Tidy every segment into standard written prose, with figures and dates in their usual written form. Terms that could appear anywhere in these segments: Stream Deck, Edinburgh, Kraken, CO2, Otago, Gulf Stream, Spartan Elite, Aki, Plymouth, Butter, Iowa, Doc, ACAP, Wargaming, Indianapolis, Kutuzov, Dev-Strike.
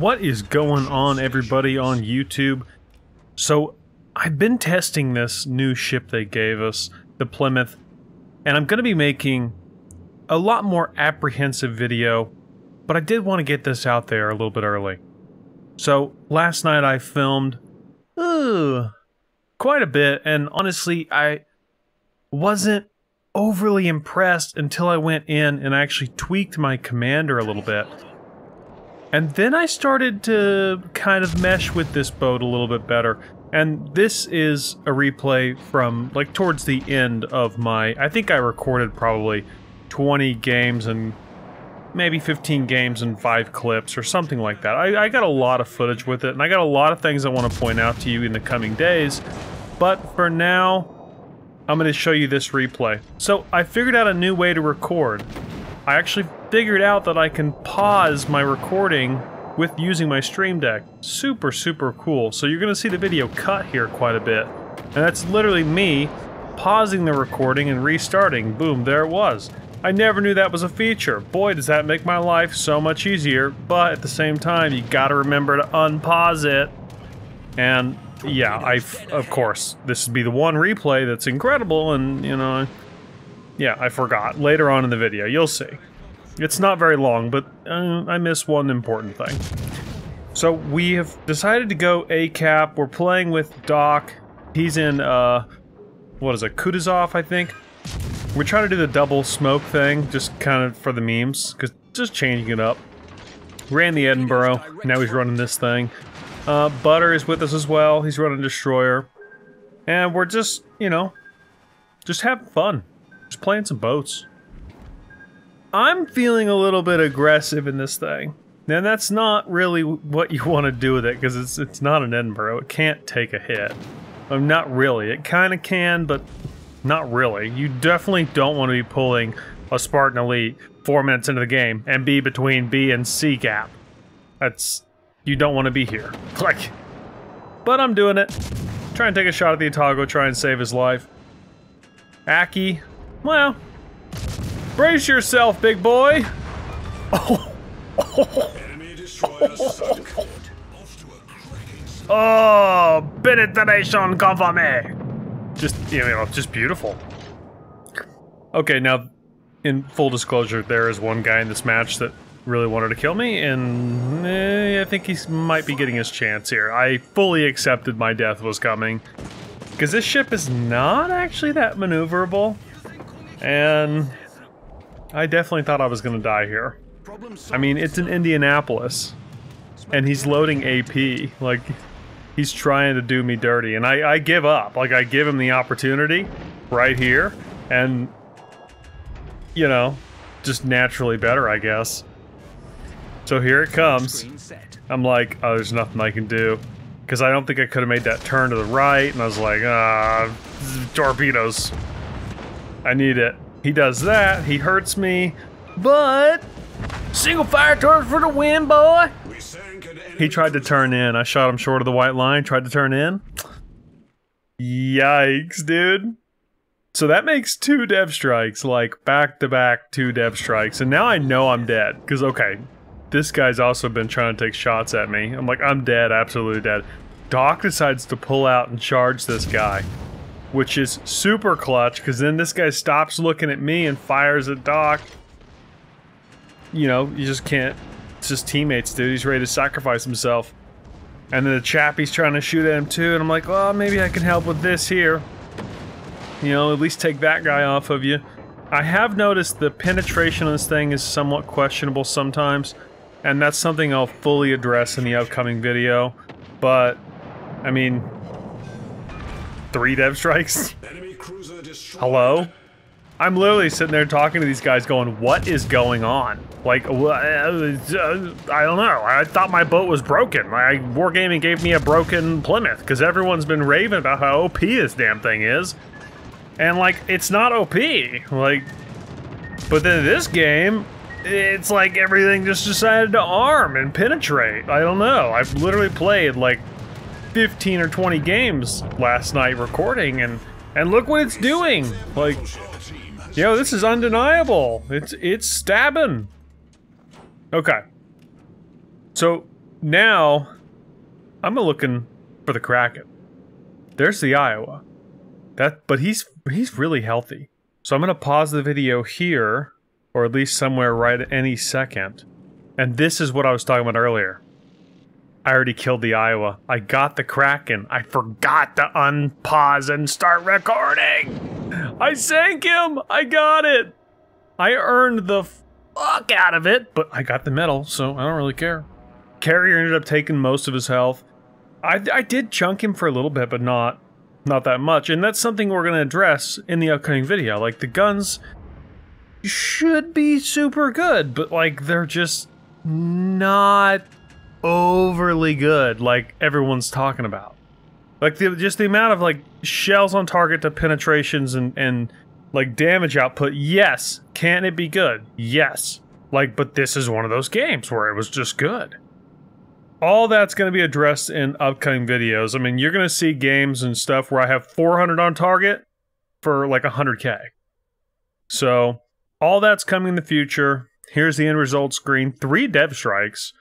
What is going on, everybody, on YouTube? So, I've been testing this new ship they gave us, the Plymouth, and I'm going to be making a lot more apprehensive video, but I did want to get this out there a little bit early. So, last night I filmed quite a bit, and honestly, I wasn't overly impressed until I went in and actually tweaked my commander a little bit. And then I started to kind of mesh with this boat a little bit better. And this is a replay from, like, towards the end of my... I think I recorded probably 20 games and maybe 15 games and 5 clips or something like that. I got a lot of footage with it, and I got a lot of things I want to point out to you in the coming days. But for now, I'm going to show you this replay. So, I figured out a new way to record. I actually figured out that I can pause my recording with using my Stream Deck. Super, super cool. So you're gonna see the video cut here quite a bit. And that's literally me pausing the recording and restarting. Boom, there it was. I never knew that was a feature. Boy, does that make my life so much easier. But at the same time, you gotta remember to unpause it. And yeah, of course, this would be the one replay that's incredible, and you know, yeah, I forgot. Later on in the video, you'll see. It's not very long, but I missed one important thing. So we have decided to go ACAP. We're playing with Doc. He's in, what is it, Kutuzov, I think? We're trying to do the double smoke thing, just kind of for the memes, because just changing it up. Ran the Edinburgh, now he's running this thing. Butter is with us as well, he's running Destroyer. And we're just, you know, just having fun. Just playing some boats. I'm feeling a little bit aggressive in this thing. And that's not really what you want to do with it, because it's not an Edinburgh. It can't take a hit. Not really. It kind of can, but not really. You definitely don't want to be pulling a Spartan Elite 4 minutes into the game and be between B and C gap. That's... you don't want to be here. Like... but I'm doing it. Try and take a shot at the Otago, try and save his life. Aki... well, brace yourself, big boy. Oh, penetration confirmé. Just, you know, just beautiful. Okay, now, in full disclosure, there is one guy in this match that really wanted to kill me, and I think he might be getting his chance here. I fully accepted my death was coming, because this ship is not actually that maneuverable. And I definitely thought I was gonna die here. I mean, it's in Indianapolis, and he's loading AP. Like, he's trying to do me dirty, and I give up. Like, I give him the opportunity right here, and, you know, just naturally better, I guess. So here it comes. I'm like, oh, there's nothing I can do. Because I don't think I could have made that turn to the right, and I was like, torpedoes. I need it. He does that, he hurts me, but... single fire turns for the win, boy! He tried to turn in. I shot him short of the white line, tried to turn in. Yikes, dude. So that makes 2 Dev-Strikes, like, back-to-back 2 Dev-Strikes, and now I know I'm dead. Because, okay, this guy's also been trying to take shots at me. I'm like, I'm dead, absolutely dead. Doc decides to pull out and charge this guy, which is super clutch, because then this guy stops looking at me and fires at Doc. You know, you just can't... it's just teammates, dude. He's ready to sacrifice himself. And then the chappie's trying to shoot at him, too, and I'm like, well, maybe I can help with this here. You know, at least take that guy off of you. I have noticed the penetration on this thing is somewhat questionable sometimes, and that's something I'll fully address in the upcoming video, but, I mean... 3 Dev-Strikes? Hello? I'm literally sitting there talking to these guys going, what is going on? Like, I don't know. I thought my boat was broken. Wargaming gave me a broken Plymouth, because everyone's been raving about how OP this damn thing is. And, like, it's not OP. Like, but then this game, it's like everything just decided to arm and penetrate. I don't know. I've literally played, like, 15 or 20 games last night recording, and look what it's doing. Like, yo, this is undeniable. It's stabbing. Okay, so Now, I'm looking for the Kraken. There's the Iowa. But he's really healthy. So I'm going to pause the video here, or at least somewhere right at any second. And this is what I was talking about earlier. I already killed the Iowa. I got the Kraken. I forgot to unpause and start recording. I sank him. I got it. I earned the fuck out of it, but I got the medal, so I don't really care. Carrier ended up taking most of his health. I did chunk him for a little bit, but not that much. And that's something we're going to address in the upcoming video. Like, the guns should be super good, but, like, they're just not overly good, like everyone's talking about. Like, just the amount of, like, shells on target to penetrations and like, damage output, yes. Can it be good? Yes. Like, but this is one of those games where it was just good. All that's going to be addressed in upcoming videos. I mean, you're going to see games and stuff where I have 400 on target for, like, 100K. So, all that's coming in the future. Here's the end result screen. 3 Dev-Strikes.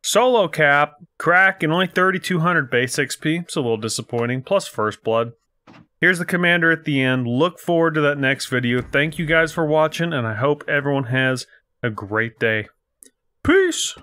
Solo cap, crack, and only 3,200 base XP. It's a little disappointing. Plus First Blood. Here's the commander at the end. Look forward to that next video. Thank you guys for watching, and I hope everyone has a great day. Peace!